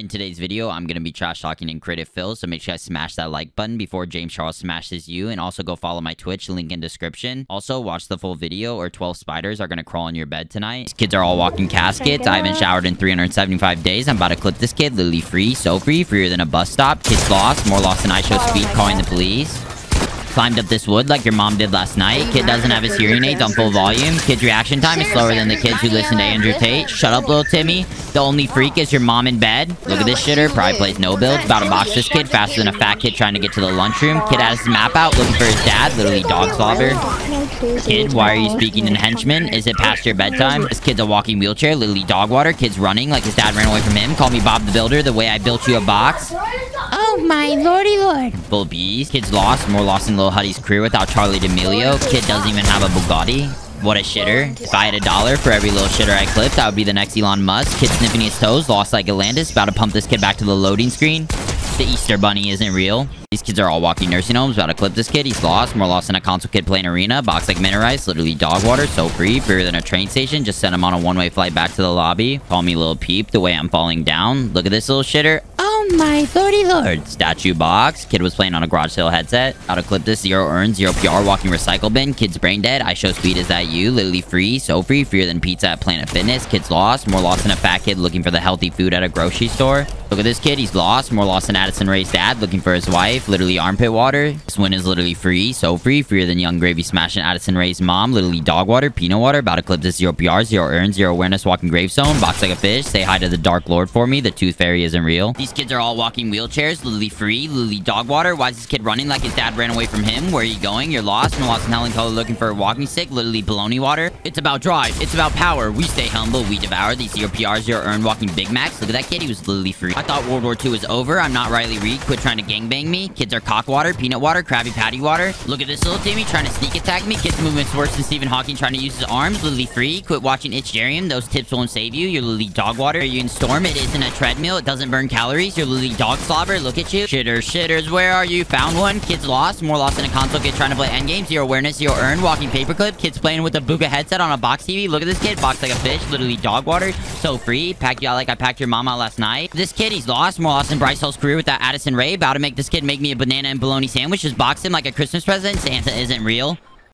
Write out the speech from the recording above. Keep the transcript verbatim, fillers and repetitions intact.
In today's video, I'm going to be trash talking in creative fill, so make sure you guys smash that like button before James Charles smashes you, and also go follow my Twitch, link in description. Also, watch the full video or twelve spiders are going to crawl in your bed tonight. These kids are all walking caskets. I haven't showered in three hundred seventy-five days. I'm about to clip this kid, literally free, so free, freer than a bus stop. Kids lost, more lost than I show speed, calling the police. Climbed up this wood like your mom did last night. Kid doesn't have his hearing aids on full volume. Kid's reaction time is slower than the kids who listen to Andrew Tate. Shut up, little Timmy. The only freak is your mom in bed. Look at this shitter. Probably plays no build. About to box this kid faster than a fat kid trying to get to the lunchroom. Kid has his map out looking for his dad. Literally dog slobber. Kid, why are you speaking in henchman? Is it past your bedtime? This kid's a walking wheelchair. Literally dog water. Kid's running like his dad ran away from him. Call me Bob the Builder the way I built you a box. Oh my lordy lord. Bull bees. Kid's lost. More lost than Lil Huddy's career without Charlie D'Amelio. Kid doesn't even have a Bugatti. What a shitter. If I had a dollar for every little shitter I clipped, I would be the next Elon Musk. Kid sniffing his toes, lost like Alandis. About to pump this kid back to the loading screen. The Easter Bunny isn't real. These kids are all walking nursing homes. About to clip this kid. He's lost. More lost than a console kid playing arena. Box like Minerice. Literally dog water. So free. Freer than a train station. Just sent him on a one-way flight back to the lobby. Call me Little Peep the way I'm falling down. Look at this little shitter. My lordy lord. Statue box. Kid was playing on a garage sale headset. How to clip this. Zero earned, zero P R, walking recycle bin. Kid's brain dead. I show speed. Is that you? Literally free. So free. Freer than pizza at Planet Fitness. Kid's lost. More lost than a fat kid looking for the healthy food at a grocery store. Look at this kid. He's lost. More lost than Addison Rae's dad looking for his wife. Literally armpit water. This win is literally free. So free. Freer than Young Gravy smashing Addison Rae's mom. Literally dog water. Peanut water. About to clip this. Zero P R, zero earned, zero awareness, walking gravestone. Box like a fish. Say hi to the dark lord for me. The tooth fairy isn't real. These kids are all walking wheelchairs. Lily free. Lily dog water. Why is this kid running like his dad ran away from him? Where are you going? You're lost. More lost than Helen Keller looking for a walking stick. Literally baloney water. It's about drive. It's about power. We stay humble. We devour. These zero P Rs, zero earned, walking Big Macs. Look at that kid. He was literally free. I thought World War Two was over. I'm not Riley Reed. Quit trying to gangbang me. Kids are cock water, peanut water, Krabby Patty water. Look at this little Timmy trying to sneak attack me. Kids movement's worse than Stephen Hawking trying to use his arms. Lily free. Quit watching Itch Jerium. Those tips won't save you. You're lily dog water. Are you in storm? It isn't a treadmill. It doesn't burn calories. You're literally dog slobber. Look at you. Shitter, shitters, where are you? Found one. Kids lost. More lost than a console kid trying to play endgame. Zero awareness, zero earn, walking paperclip. Kids playing with a Buga headset on a box T V. Look at this kid. Box like a fish. Literally dog water. So free. Pack you out like I packed your mama last night. This kid, he's lost. More lost than Bryce Hull's career without Addison Rae. About to make this kid make me a banana and bologna sandwich. Just box him like a Christmas present. Santa isn't real.